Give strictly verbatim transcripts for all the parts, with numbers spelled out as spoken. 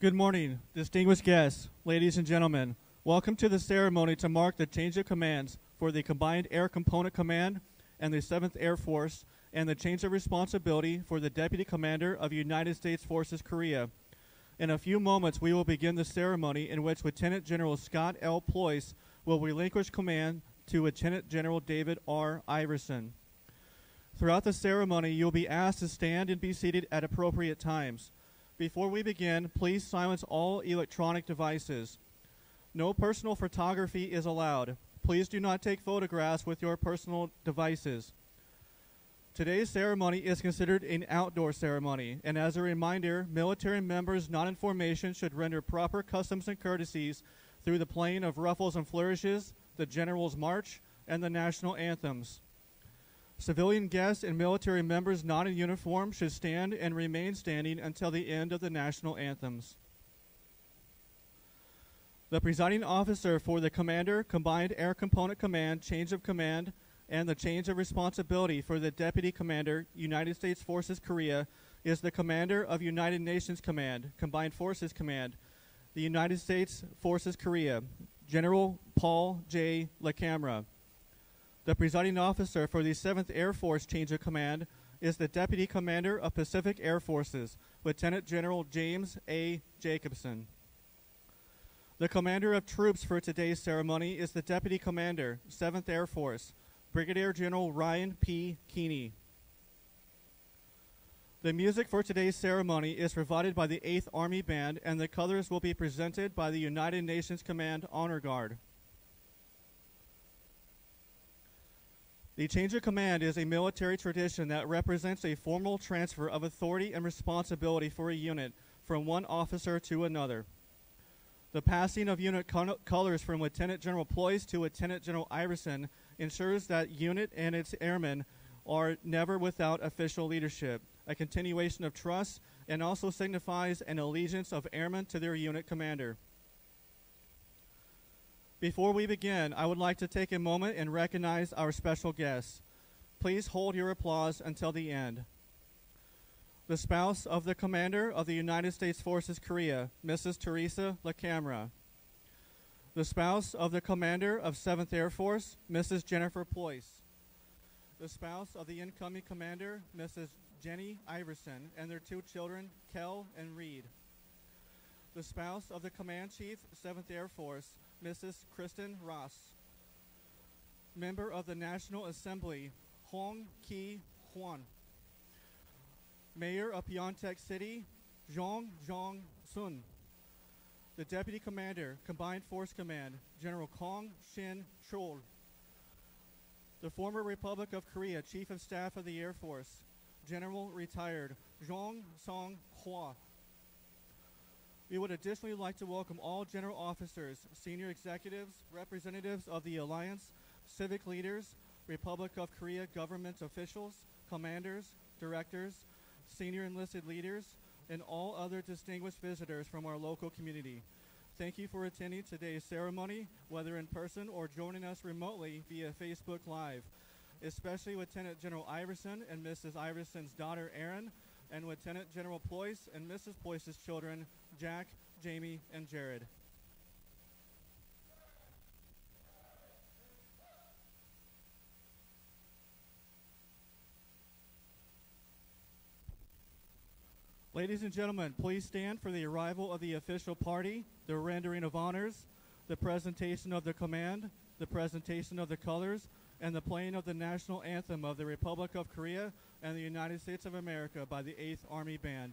Good morning, distinguished guests, ladies and gentlemen. Welcome to the ceremony to mark the change of commands for the Combined Air Component Command and the seventh Air Force, and the change of responsibility for the Deputy Commander of United States Forces Korea. In a few moments, we will begin the ceremony in which Lieutenant General Scott L. Pleus will relinquish command to Lieutenant General David R. Iverson. Throughout the ceremony, you'll be asked to stand and be seated at appropriate times. Before we begin, please silence all electronic devices. No personal photography is allowed. Please do not take photographs with your personal devices. Today's ceremony is considered an outdoor ceremony, and as a reminder, military members not in formation should render proper customs and courtesies through the playing of ruffles and flourishes, the General's March, and the national anthems. Civilian guests and military members not in uniform should stand and remain standing until the end of the national anthems. The presiding officer for the Commander, Combined Air Component Command, Change of Command, and the Change of Responsibility for the Deputy Commander, United States Forces Korea, is the Commander of United Nations Command, Combined Forces Command, the United States Forces Korea, General Paul J. LaCamera. The presiding officer for the seventh Air Force Change of Command is the Deputy Commander of Pacific Air Forces, Lieutenant General James A. Jacobson. The commander of troops for today's ceremony is the Deputy Commander, seventh Air Force, Brigadier General Ryan P. Keeney. The music for today's ceremony is provided by the eighth Army Band, and the colors will be presented by the United Nations Command Honor Guard. The change of command is a military tradition that represents a formal transfer of authority and responsibility for a unit from one officer to another. The passing of unit co colors from Lieutenant General Pleus to Lieutenant General Iverson ensures that unit and its airmen are never without official leadership, a continuation of trust, and also signifies an allegiance of airmen to their unit commander. Before we begin, I would like to take a moment and recognize our special guests. Please hold your applause until the end. The spouse of the Commander of the United States Forces Korea, Missus Teresa LaCamera. The spouse of the Commander of seventh Air Force, Missus Jennifer Ployce. The spouse of the incoming Commander, Missus Jenny Iverson, and their two children, Kel and Reed. The spouse of the Command Chief, seventh Air Force, Missus Kristen Ross. Member of the National Assembly, Hong Ki-Hwan. Mayor of Pyeongtaek City, Jong Jong-sun. The Deputy Commander, Combined Force Command, General Kong Shin Chol. The former Republic of Korea Chief of Staff of the Air Force, General Retired Jong Song-Hwa. We would additionally like to welcome all general officers, senior executives, representatives of the Alliance, civic leaders, Republic of Korea government officials, commanders, directors, senior enlisted leaders, and all other distinguished visitors from our local community. Thank you for attending today's ceremony, whether in person or joining us remotely via Facebook Live, especially Lieutenant General Iverson and Missus Iverson's daughter, Erin, and Lieutenant General Pleus and Missus Pleus's children, Jack, Jamie, and Jared. Ladies and gentlemen, please stand for the arrival of the official party, the rendering of honors, the presentation of the command, the presentation of the colors, and the playing of the national anthem of the Republic of Korea and the United States of America by the eighth Army Band.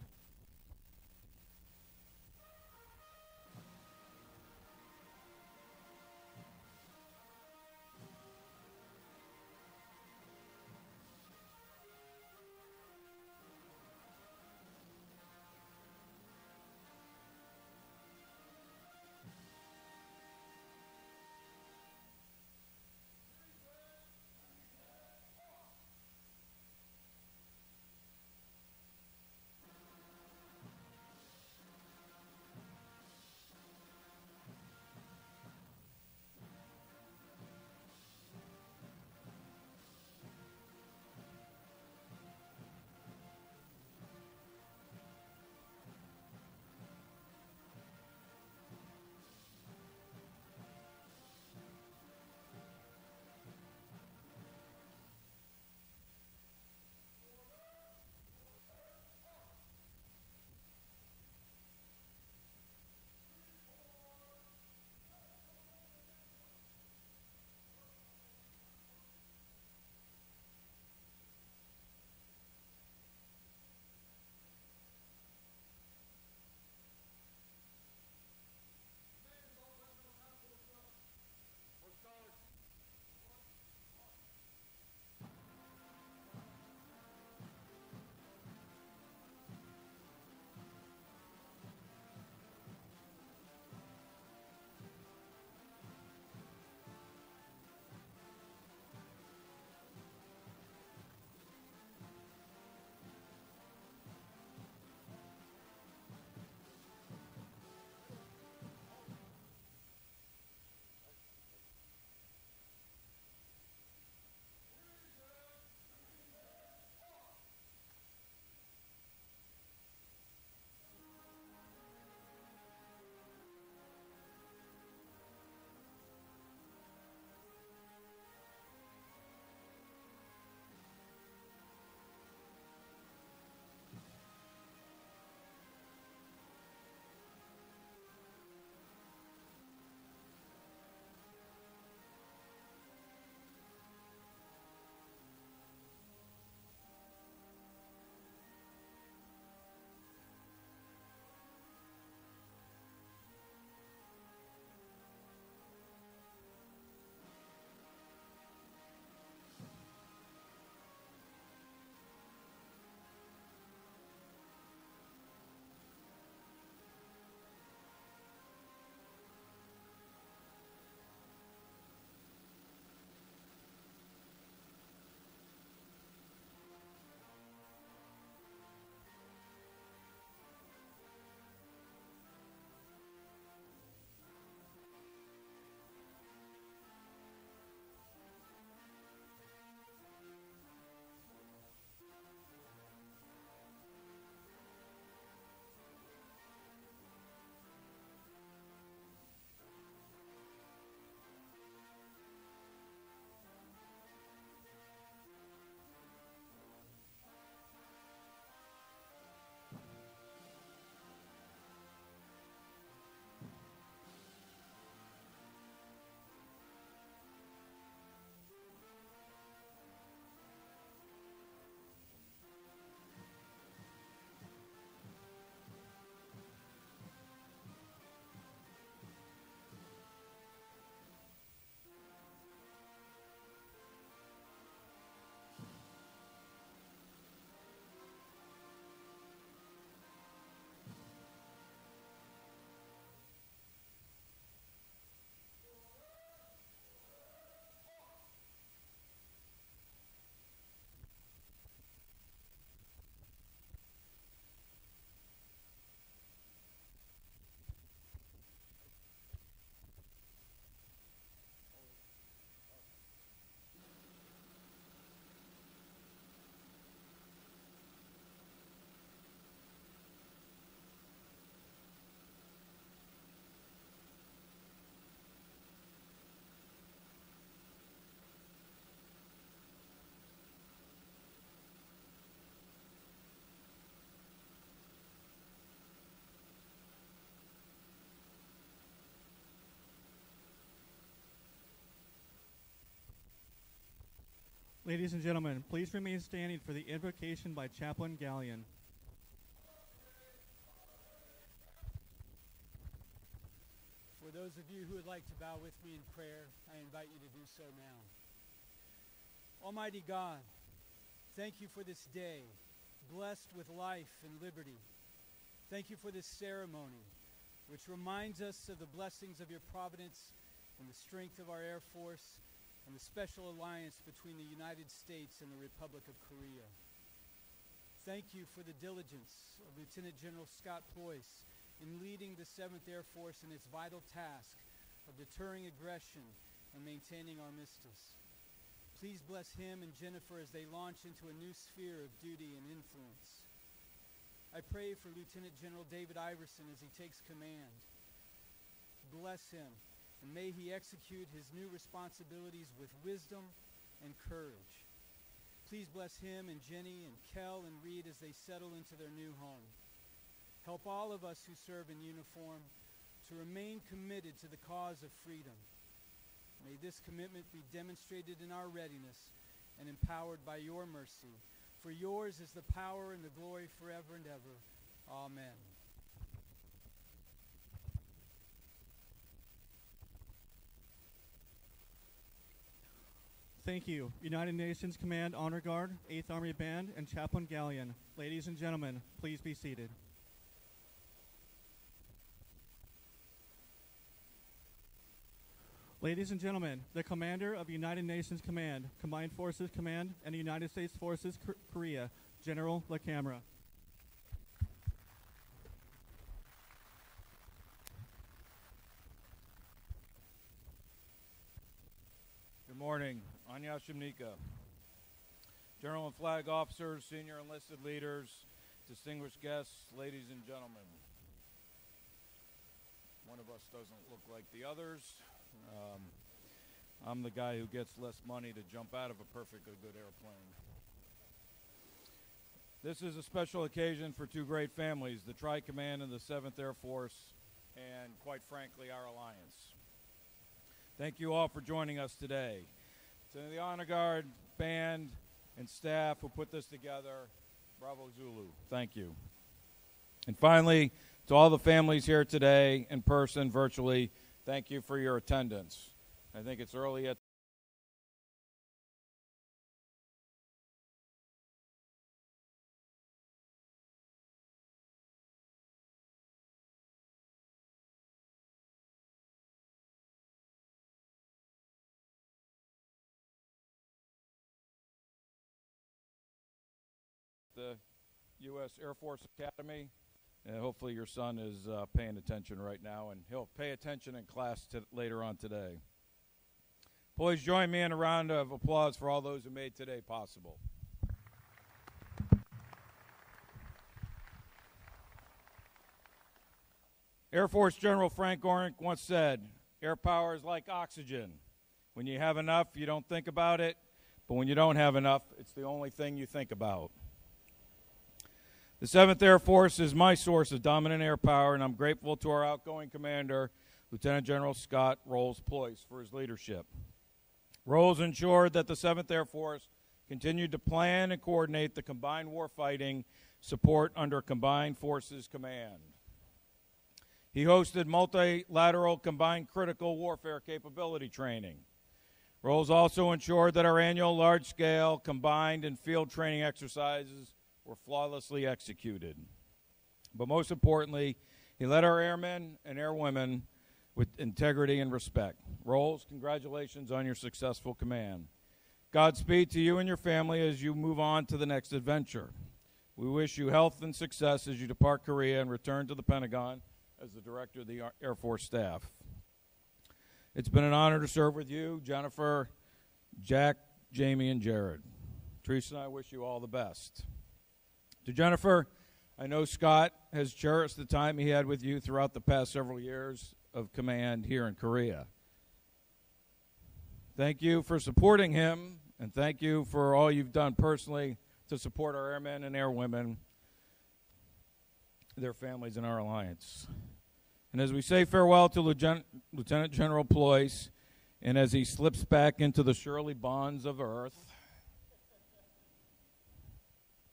Ladies and gentlemen, please remain standing for the invocation by Chaplain Gallion. For those of you who would like to bow with me in prayer, I invite you to do so now. Almighty God, thank you for this day, blessed with life and liberty. Thank you for this ceremony, which reminds us of the blessings of your providence and the strength of our Air Force and the special alliance between the United States and the Republic of Korea. Thank you for the diligence of Lieutenant General Scott Pleus in leading the seventh Air Force in its vital task of deterring aggression and maintaining armistice. Please bless him and Jennifer as they launch into a new sphere of duty and influence. I pray for Lieutenant General David Iverson as he takes command. Bless him, and may he execute his new responsibilities with wisdom and courage. Please bless him and Jenny and Kel and Reed as they settle into their new home. Help all of us who serve in uniform to remain committed to the cause of freedom. May this commitment be demonstrated in our readiness and empowered by your mercy. For yours is the power and the glory forever and ever. Amen. Thank you, United Nations Command Honor Guard, eighth Army Band, and Chaplain Gallion. Ladies and gentlemen, please be seated. Ladies and gentlemen, the commander of United Nations Command, Combined Forces Command, and the United States Forces Korea, General LaCamera. Good morning. Anya Shimnika. General and flag officers, senior enlisted leaders, distinguished guests, ladies and gentlemen. One of us doesn't look like the others. Um, I'm the guy who gets less money to jump out of a perfectly good airplane. This is a special occasion for two great families, the Tri-Command and the seventh Air Force, and quite frankly, our alliance. Thank you all for joining us today. To the Honor Guard, band, and staff who put this together, Bravo Zulu, thank you. And finally, to all the families here today, in person, virtually, thank you for your attendance. I think it's early at the U S Air Force Academy. And hopefully your son is uh, paying attention right now, and he'll pay attention in class to later on today. Please join me in a round of applause for all those who made today possible. Air Force General Frank Gorenc once said, "Air power is like oxygen. When you have enough, you don't think about it, but when you don't have enough, it's the only thing you think about." The seventh Air Force is my source of dominant air power, and I'm grateful to our outgoing commander, Lieutenant General Scott Rolls Pleus, for his leadership. Rolls ensured that the seventh Air Force continued to plan and coordinate the combined warfighting support under Combined Forces Command. He hosted multilateral combined critical warfare capability training. Rolls also ensured that our annual large-scale combined and field training exercises were flawlessly executed. But most importantly, he led our airmen and airwomen with integrity and respect. Rolls, congratulations on your successful command. Godspeed to you and your family as you move on to the next adventure. We wish you health and success as you depart Korea and return to the Pentagon as the director of the Air Force staff. It's been an honor to serve with you, Jennifer, Jack, Jamie, and Jared. Teresa and I wish you all the best. To Jennifer, I know Scott has cherished the time he had with you throughout the past several years of command here in Korea. Thank you for supporting him, and thank you for all you've done personally to support our airmen and airwomen, their families, and our alliance. And as we say farewell to Lieutenant General Pleus, and as he slips back into the surely bonds of earth,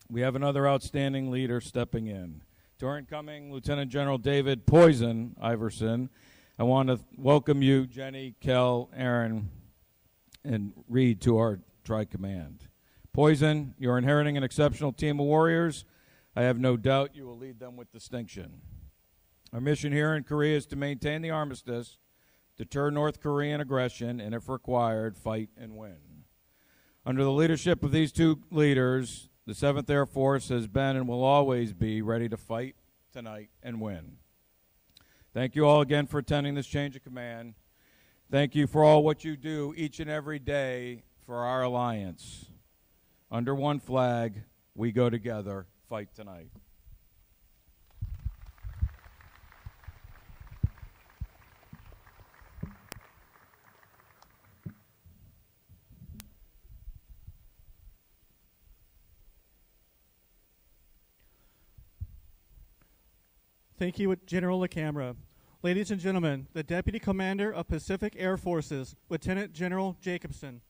we have another outstanding leader stepping in. To our incoming Lieutenant General David Poison Iverson, I want to welcome you, Jenny, Kel, Aaron, and Reed to our tri-command. Poison, you're inheriting an exceptional team of warriors. I have no doubt you will lead them with distinction. Our mission here in Korea is to maintain the armistice, deter North Korean aggression, and if required, fight and win. Under the leadership of these two leaders, the seventh Air Force has been and will always be ready to fight tonight and win. Thank you all again for attending this change of command. Thank you for all what you do each and every day for our alliance. Under one flag, we go together, fight tonight. Thank you, General LaCamera. Ladies and gentlemen, the Deputy Commander of Pacific Air Forces, Lieutenant General Jacobson.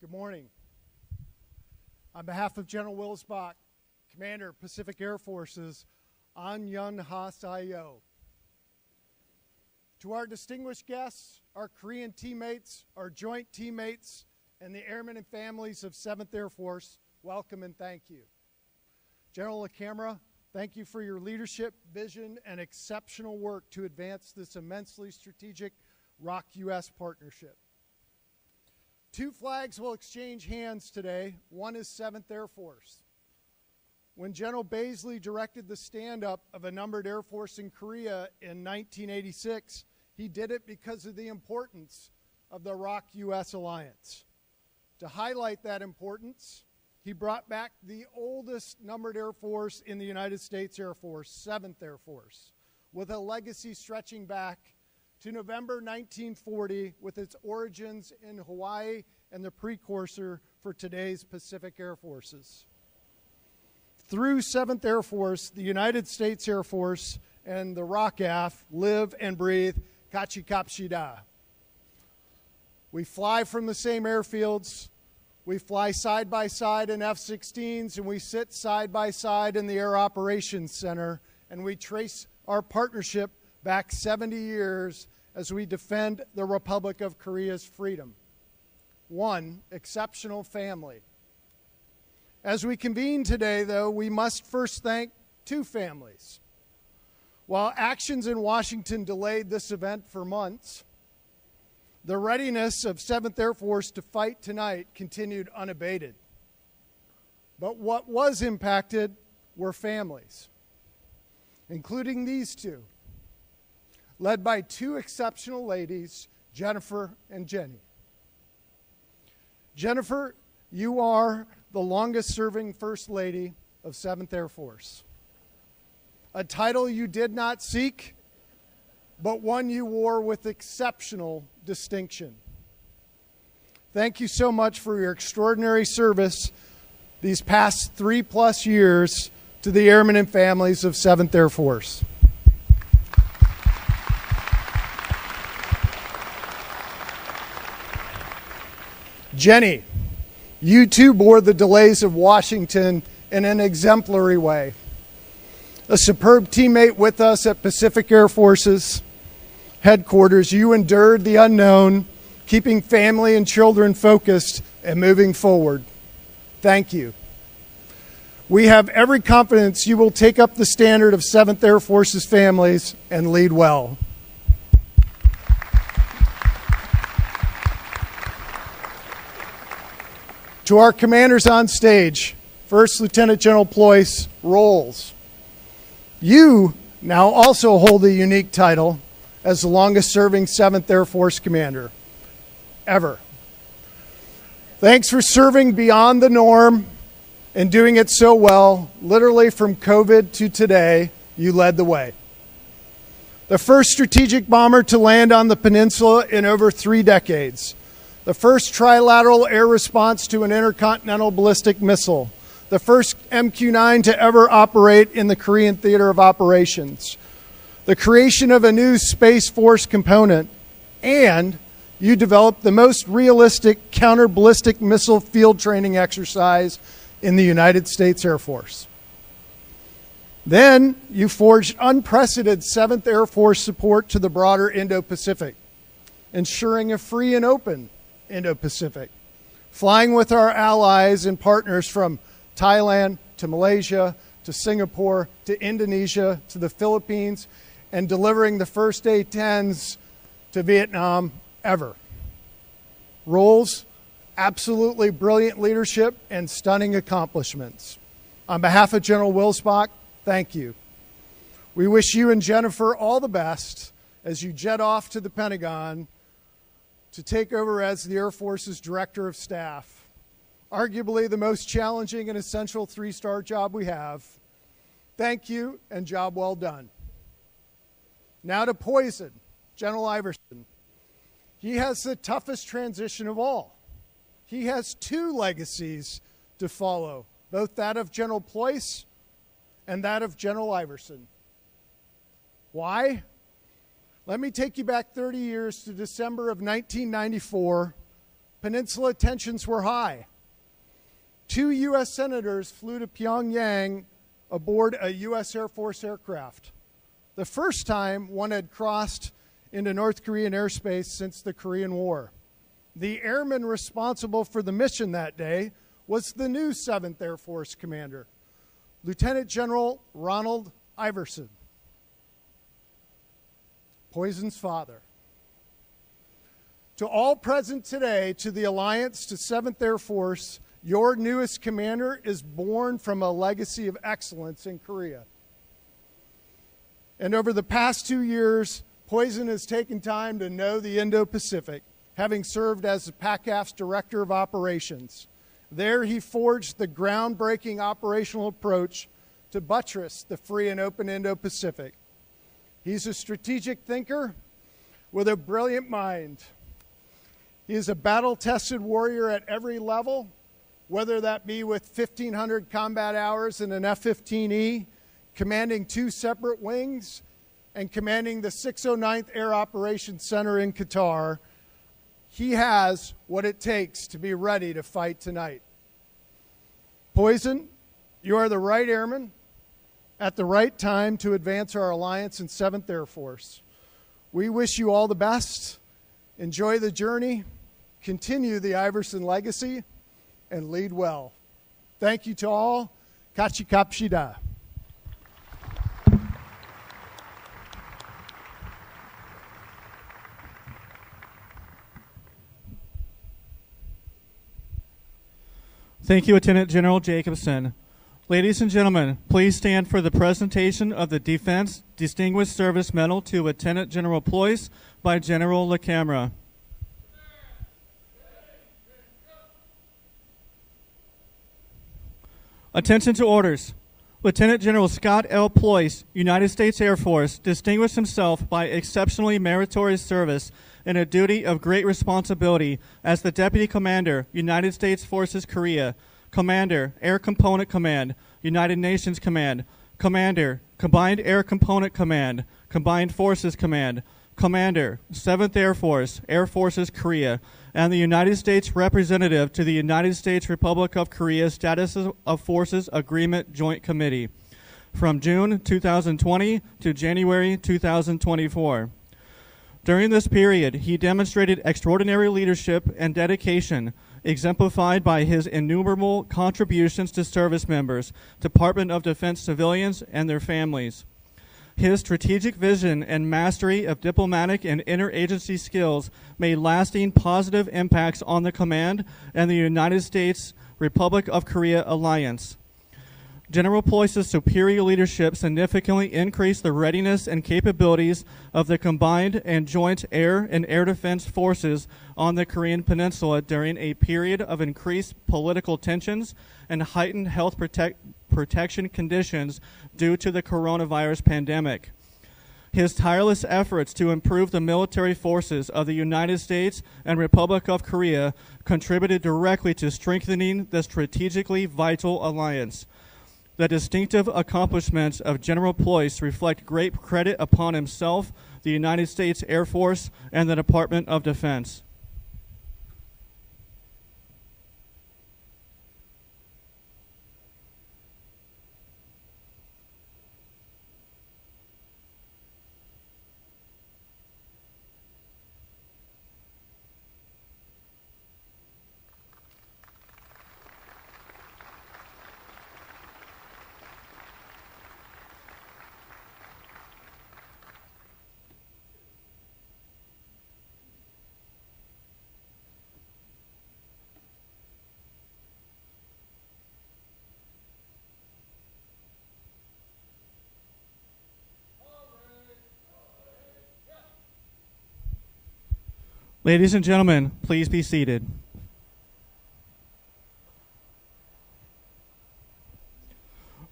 Good morning. On behalf of General Wilsbach, Commander, Pacific Air Forces, An Yun Ha Sayo. To our distinguished guests, our Korean teammates, our joint teammates, and the airmen and families of seventh Air Force, welcome and thank you. General LaCamera, thank you for your leadership, vision, and exceptional work to advance this immensely strategic R O C-U S partnership. Two flags will exchange hands today. One is seventh Air Force. When General Baisley directed the stand-up of a numbered Air Force in Korea in nineteen eighty-six, he did it because of the importance of the R O C-U S alliance. To highlight that importance, he brought back the oldest numbered Air Force in the United States Air Force, seventh Air Force, with a legacy stretching back to November nineteen forty with its origins in Hawaii and the precursor for today's Pacific Air Forces. Through seventh Air Force, the United States Air Force and the R O C-A F live and breathe Kachikapshida. We fly from the same airfields, we fly side by side in F sixteens, and we sit side by side in the Air Operations Center, and we trace our partnership back seventy years as we defend the Republic of Korea's freedom. One exceptional family. As we convene today, though, we must first thank two families. While actions in Washington delayed this event for months, the readiness of seventh Air Force to fight tonight continued unabated. But what was impacted were families, including these two, led by two exceptional ladies, Jennifer and Jenny. Jennifer, you are the longest-serving First Lady of seventh Air Force, a title you did not seek, but one you wore with exceptional distinction. Thank you so much for your extraordinary service these past three plus years to the airmen and families of seventh Air Force. Jenny, you too bore the delays of Washington in an exemplary way. A superb teammate with us at Pacific Air Forces headquarters, you endured the unknown, keeping family and children focused and moving forward. Thank you. We have every confidence you will take up the standard of seventh Air Force's families and lead well. To our commanders on stage, First Lieutenant General Pleus, Rolls, you now also hold the unique title as the longest-serving seventh Air Force commander ever. Thanks for serving beyond the norm and doing it so well. Literally from COVID to today, you led the way. The first strategic bomber to land on the peninsula in over three decades. The first trilateral air response to an intercontinental ballistic missile. The first M Q nine to ever operate in the Korean Theater of Operations. The creation of a new Space Force component, and you developed the most realistic counter-ballistic missile field training exercise in the United States Air Force. Then you forged unprecedented seventh Air Force support to the broader Indo-Pacific, ensuring a free and open Indo-Pacific, flying with our allies and partners from Thailand to Malaysia to Singapore to Indonesia to the Philippines, and delivering the first A tens to Vietnam ever. Roles, absolutely brilliant leadership, and stunning accomplishments. On behalf of General Wilsbach, thank you. We wish you and Jennifer all the best as you jet off to the Pentagon to take over as the Air Force's Director of Staff, arguably the most challenging and essential three-star job we have. Thank you, and job well done. Now to Poison, General Iverson. He has the toughest transition of all. He has two legacies to follow, both that of General Pleus and that of General Iverson. Why? Let me take you back thirty years to December of nineteen ninety-four. Peninsula tensions were high. Two U S senators flew to Pyongyang aboard a U S Air Force aircraft. The first time one had crossed into North Korean airspace since the Korean War. The airman responsible for the mission that day was the new seventh Air Force commander, Lieutenant General Ronald Iverson, Poison's father. To all present today, to the Alliance, to seventh Air Force, your newest commander is born from a legacy of excellence in Korea. And over the past two years, Poison has taken time to know the Indo-Pacific, having served as the PACAF's Director of Operations. There he forged the groundbreaking operational approach to buttress the free and open Indo-Pacific. He's a strategic thinker with a brilliant mind. He is a battle-tested warrior at every level, whether that be with fifteen hundred combat hours in an F fifteen E, commanding two separate wings, and commanding the six oh ninth Air Operations Center in Qatar. He has what it takes to be ready to fight tonight. Poison, you are the right airman at the right time to advance our alliance in seventh Air Force. We wish you all the best. Enjoy the journey, continue the Iverson legacy, and lead well. Thank you to all. Kachikapshida. Thank you, Lieutenant General Jacobson. Ladies and gentlemen, please stand for the presentation of the Defense Distinguished Service Medal to Lieutenant General Pleus by General LaCamera. Attention to orders. Lieutenant General Scott L. Pleus, United States Air Force, distinguished himself by exceptionally meritorious service in a duty of great responsibility as the Deputy Commander, United States Forces Korea, Commander, Air Component Command, United Nations Command, Commander, Combined Air Component Command, Combined Forces Command, Commander, seventh Air Force, Air Forces Korea, and the United States Representative to the United States Republic of Korea Status of Forces Agreement Joint Committee from June two thousand twenty to January two thousand twenty-four. During this period, he demonstrated extraordinary leadership and dedication, exemplified by his innumerable contributions to service members, Department of Defense civilians, and their families. His strategic vision and mastery of diplomatic and interagency skills made lasting positive impacts on the command and the United States Republic of Korea alliance. General Pleus's superior leadership significantly increased the readiness and capabilities of the combined and joint air and air defense forces on the Korean Peninsula during a period of increased political tensions and heightened health protect protection conditions due to the coronavirus pandemic. His tireless efforts to improve the military forces of the United States and Republic of Korea contributed directly to strengthening the strategically vital alliance. The distinctive accomplishments of General Ployce reflect great credit upon himself, the United States Air Force, and the Department of Defense. Ladies and gentlemen, please be seated.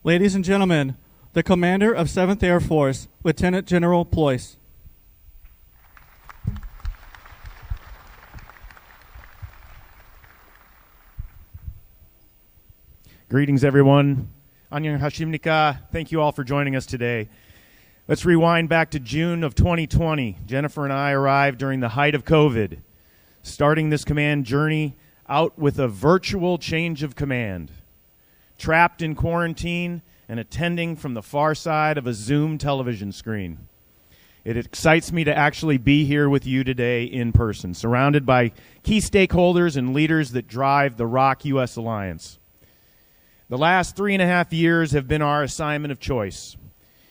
Ladies and gentlemen, the Commander of seventh Air Force, Lieutenant General Ployce. Greetings, everyone. Annyeonghasimnika. Thank you all for joining us today. Let's rewind back to June of twenty twenty. Jennifer and I arrived during the height of COVID, starting this command journey out with a virtual change of command, trapped in quarantine and attending from the far side of a Zoom television screen. It excites me to actually be here with you today in person, surrounded by key stakeholders and leaders that drive the R O C-U S Alliance. The last three and a half years have been our assignment of choice,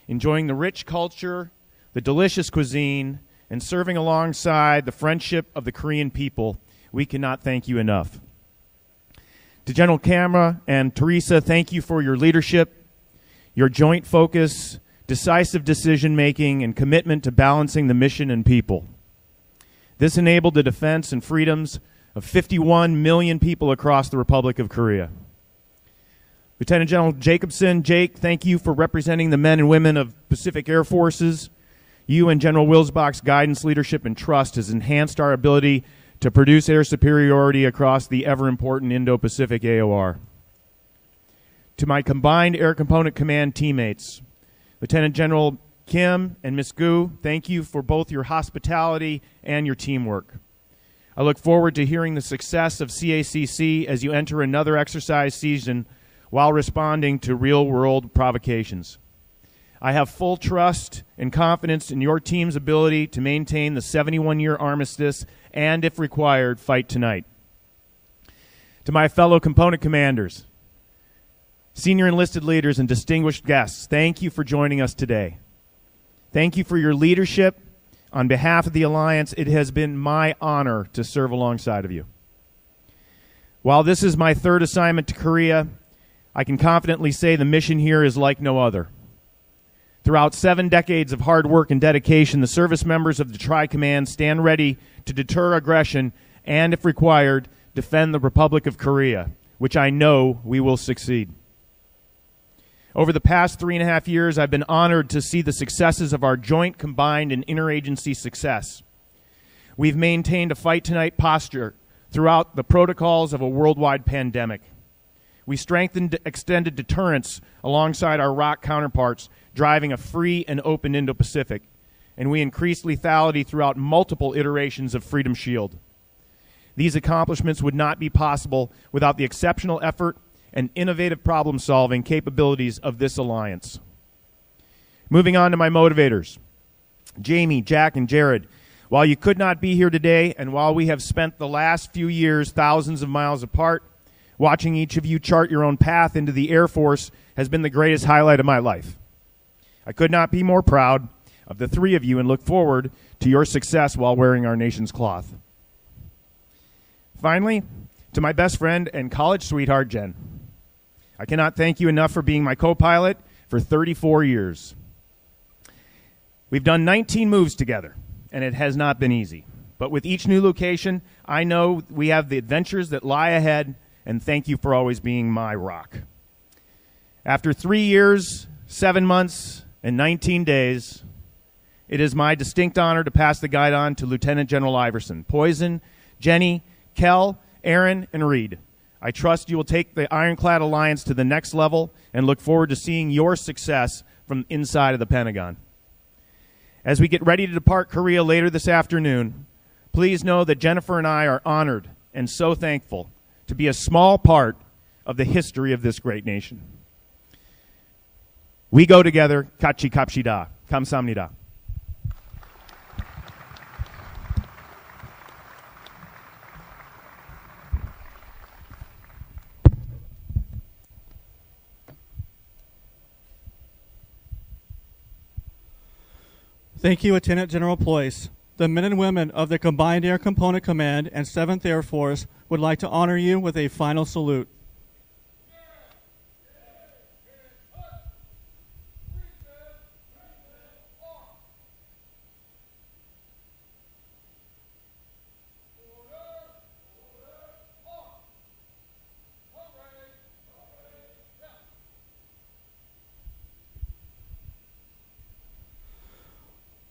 enjoying the rich culture, the delicious cuisine, and serving alongside the friendship of the Korean people. We cannot thank you enough. To General LaCamera and Teresa, thank you for your leadership, your joint focus, decisive decision-making, and commitment to balancing the mission and people. This enabled the defense and freedoms of fifty-one million people across the Republic of Korea. Lieutenant General Jacobson, Jake, thank you for representing the men and women of Pacific Air Forces. You and General Wilsbach's guidance, leadership, and trust has enhanced our ability to produce air superiority across the ever-important Indo-Pacific A O R. To my combined Air Component Command teammates, Lieutenant General Kim and Miz Gu, thank you for both your hospitality and your teamwork. I look forward to hearing the success of C A C C as you enter another exercise season while responding to real-world provocations. I have full trust and confidence in your team's ability to maintain the seventy-one-year armistice and, if required, fight tonight. To my fellow component commanders, senior enlisted leaders, and distinguished guests, thank you for joining us today. Thank you for your leadership. On behalf of the Alliance, it has been my honor to serve alongside of you. While this is my third assignment to Korea, I can confidently say the mission here is like no other. Throughout seven decades of hard work and dedication, the service members of the Tri-Command stand ready to deter aggression and, if required, defend the Republic of Korea, which I know we will succeed. Over the past three and a half years, I've been honored to see the successes of our joint, combined, and interagency success. We've maintained a fight tonight posture throughout the protocols of a worldwide pandemic. We strengthened extended deterrence alongside our R O C counterparts, driving a free and open Indo-Pacific, and we increased lethality throughout multiple iterations of Freedom Shield. These accomplishments would not be possible without the exceptional effort and innovative problem-solving capabilities of this alliance. Moving on to my motivators, Jamie, Jack, and Jared. While you could not be here today, and while we have spent the last few years thousands of miles apart, watching each of you chart your own path into the Air Force has been the greatest highlight of my life. I could not be more proud of the three of you and look forward to your success while wearing our nation's cloth. Finally, to my best friend and college sweetheart, Jen. I cannot thank you enough for being my co-pilot for thirty-four years. We've done nineteen moves together, and it has not been easy. But with each new location, I know we have the adventures that lie ahead, and thank you for always being my rock. After three years, seven months, and nineteen days, it is my distinct honor to pass the guide on to Lieutenant General Iverson, Poison, Jenny, Kel, Aaron, and Reed. I trust you will take the Ironclad Alliance to the next level and look forward to seeing your success from inside of the Pentagon. As we get ready to depart Korea later this afternoon, please know that Jennifer and I are honored and so thankful to be a small part of the history of this great nation. We go together, Kachi Kapshida, Kamsamnida. Thank you, Lieutenant General Pleus. The men and women of the Combined Air Component Command and seventh Air Force would like to honor you with a final salute.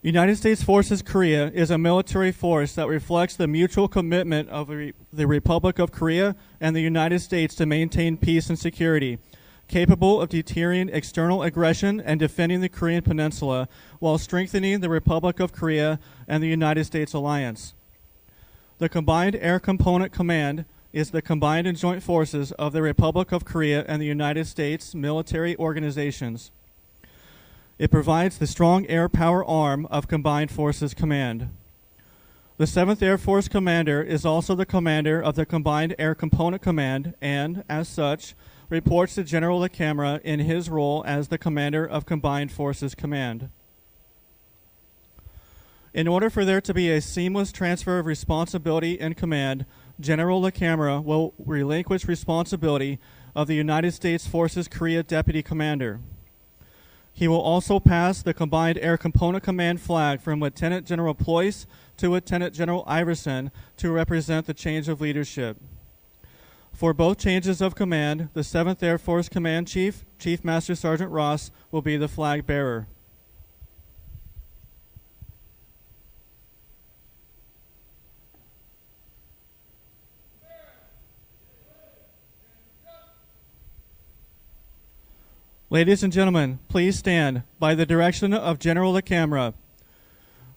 United States Forces Korea is a military force that reflects the mutual commitment of the Republic of Korea and the United States to maintain peace and security, capable of deterring external aggression and defending the Korean Peninsula while strengthening the Republic of Korea and the United States alliance. The Combined Air Component Command is the combined and joint forces of the Republic of Korea and the United States military organizations. It provides the strong air power arm of Combined Forces Command. The seventh Air Force Commander is also the commander of the Combined Air Component Command and, as such, reports to General LaCamera in his role as the commander of Combined Forces Command. In order for there to be a seamless transfer of responsibility in command, General LaCamera will relinquish responsibility of the United States Forces Korea Deputy Commander. He will also pass the Combined Air Component Command flag from Lieutenant General Pleus to Lieutenant General Iverson to represent the change of leadership. For both changes of command, the seventh Air Force Command Chief, Chief Master Sergeant Ross, will be the flag bearer. Ladies and gentlemen, please stand by the direction of General LaCamera.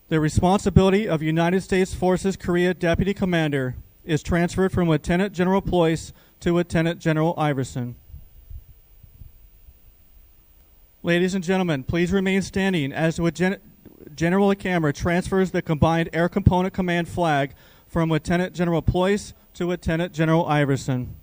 The responsibility of United States Forces Korea Deputy Commander is transferred from Lieutenant General Pleus to Lieutenant General Iverson. Ladies and gentlemen, please remain standing as Gen General LaCamera transfers the Combined Air Component Command flag from Lieutenant General Pleus to Lieutenant General Iverson.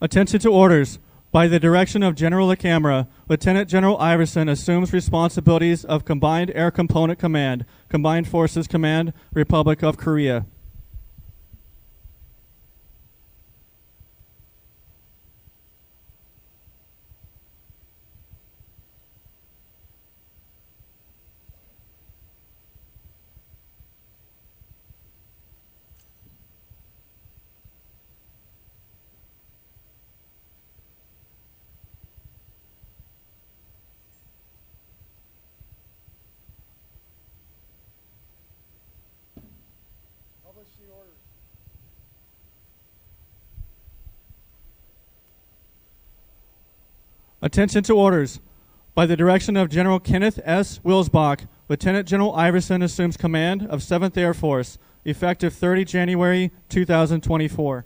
Attention to orders. By the direction of General LaCamera, Lieutenant General Iverson assumes responsibilities of Combined Air Component Command, Combined Forces Command, Republic of Korea. Attention to orders. By the direction of General Kenneth S. Wilsbach, Lieutenant General Iverson assumes command of seventh Air Force, effective thirtieth of January two thousand twenty-four.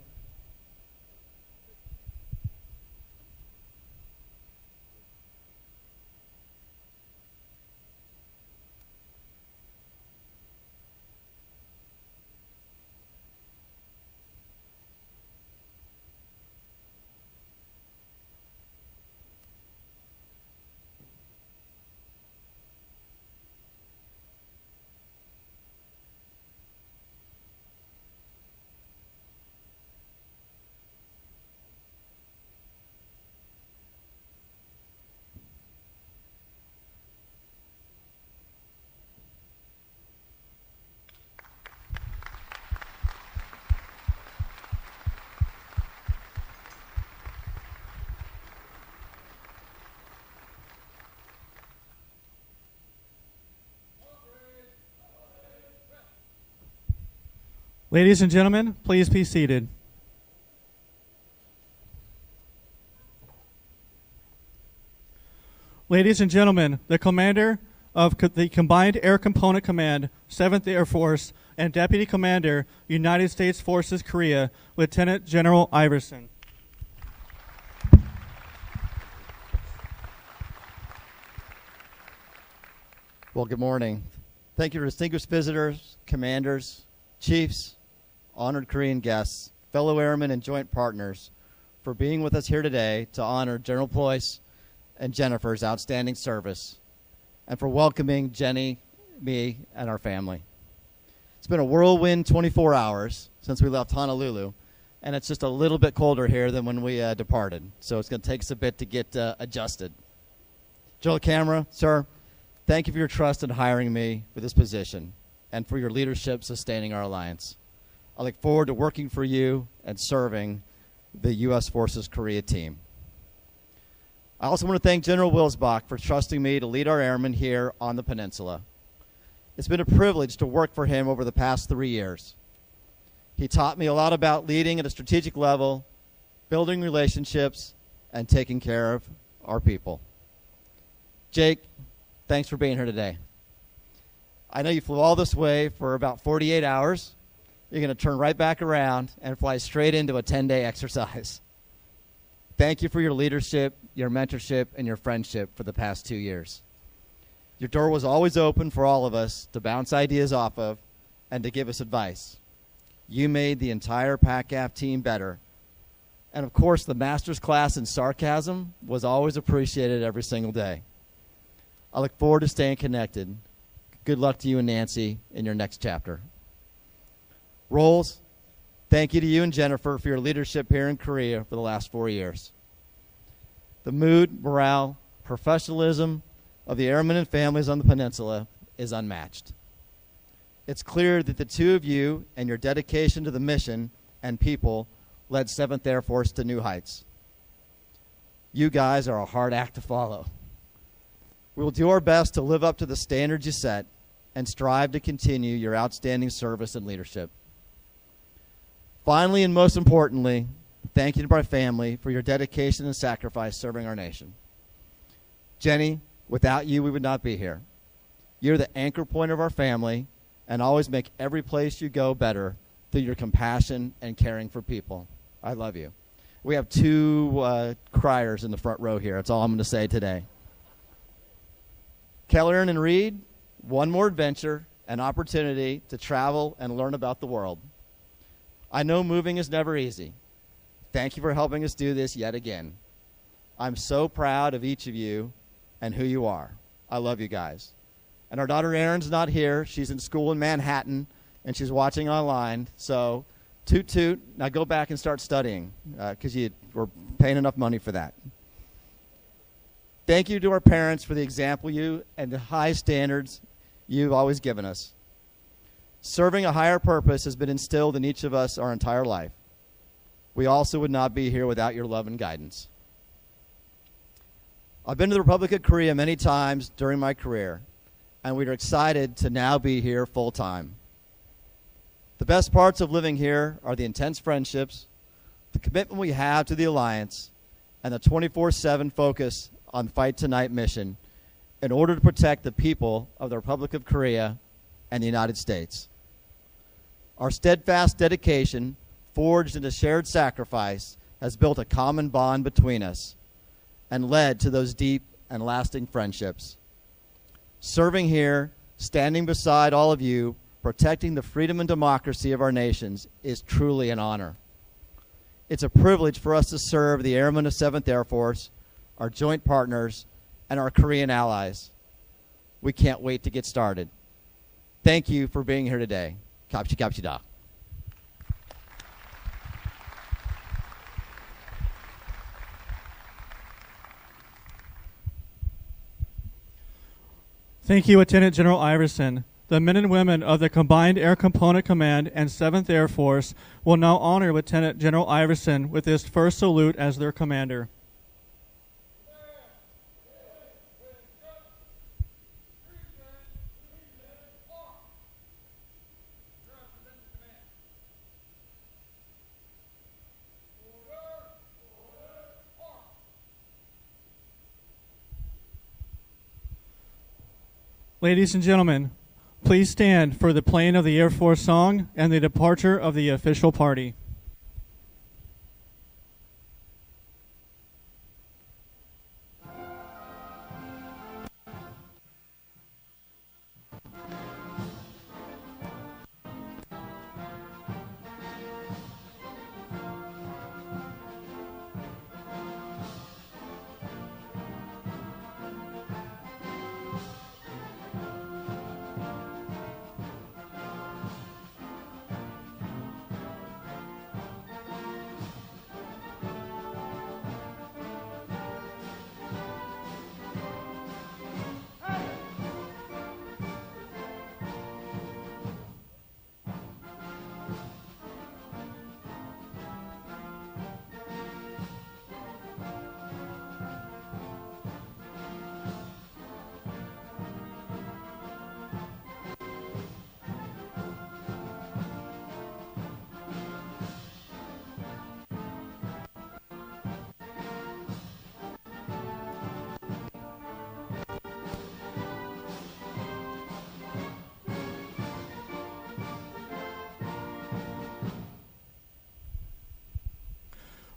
Ladies and gentlemen, please be seated. Ladies and gentlemen, the commander of co the Combined Air Component Command, seventh Air Force, and Deputy Commander, United States Forces Korea, Lieutenant General Iverson. Well, good morning. Thank you to distinguished visitors, commanders, chiefs, honored Korean guests, fellow airmen, and joint partners for being with us here today to honor General Ployce and Jennifer's outstanding service, and for welcoming Jenny, me, and our family. It's been a whirlwind twenty-four hours since we left Honolulu, and it's just a little bit colder here than when we uh, departed, so it's going to take us a bit to get uh, adjusted. General LaCamera, sir, thank you for your trust in hiring me for this position and for your leadership sustaining our alliance. I look forward to working for you and serving the U S Forces Korea team. I also want to thank General Wilsbach for trusting me to lead our airmen here on the peninsula. It's been a privilege to work for him over the past three years. He taught me a lot about leading at a strategic level, building relationships, and taking care of our people. Jake, thanks for being here today. I know you flew all this way for about forty-eight hours. You're going to turn right back around and fly straight into a ten-day exercise. Thank you for your leadership, your mentorship, and your friendship for the past two years. Your door was always open for all of us to bounce ideas off of and to give us advice. You made the entire PACAF team better. And of course, the master's class in sarcasm was always appreciated every single day. I look forward to staying connected. Good luck to you and Nancy in your next chapter. Rolls, thank you to you and Jennifer for your leadership here in Korea for the last four years. The mood, morale, professionalism of the airmen and families on the peninsula is unmatched. It's clear that the two of you and your dedication to the mission and people led seventh Air Force to new heights. You guys are a hard act to follow. We will do our best to live up to the standards you set and strive to continue your outstanding service and leadership. Finally, and most importantly, thank you to my family for your dedication and sacrifice serving our nation. Jenny, without you, we would not be here. You're the anchor point of our family and always make every place you go better through your compassion and caring for people. I love you. We have two uh, criers in the front row here. That's all I'm going to say today. Kellerin and Reed, one more adventure, an opportunity to travel and learn about the world. I know moving is never easy. Thank you for helping us do this yet again. I'm so proud of each of you and who you are. I love you guys. And our daughter Erin's not here. She's in school in Manhattan, and she's watching online. So toot toot. Now go back and start studying because uh, you were paying enough money for that. Thank you to our parents for the example you and the high standards you've always given us. Serving a higher purpose has been instilled in each of us our entire life. We also would not be here without your love and guidance. I've been to the Republic of Korea many times during my career, and we are excited to now be here full time. The best parts of living here are the intense friendships, the commitment we have to the alliance, and the twenty-four seven focus on Fight Tonight mission in order to protect the people of the Republic of Korea and the United States. Our steadfast dedication, forged in a shared sacrifice, has built a common bond between us and led to those deep and lasting friendships. Serving here, standing beside all of you, protecting the freedom and democracy of our nations is truly an honor. It's a privilege for us to serve the airmen of seventh Air Force, our joint partners, and our Korean allies. We can't wait to get started. Thank you for being here today. Kapchi kapchi da. Thank you, Lieutenant General Iverson. The men and women of the Combined Air Component Command and seventh Air Force will now honor Lieutenant General Iverson with his first salute as their commander. Ladies and gentlemen, please stand for the playing of the Air Force song and the departure of the official party.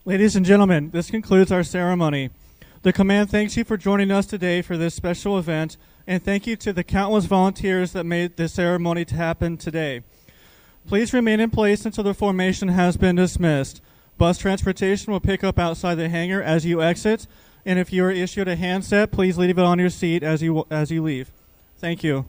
Ladies and gentlemen, this concludes our ceremony. The command thanks you for joining us today for this special event, and thank you to the countless volunteers that made this ceremony to happen today. Please remain in place until the formation has been dismissed. Bus transportation will pick up outside the hangar as you exit, and if you are issued a handset, please leave it on your seat as you, as you leave. Thank you.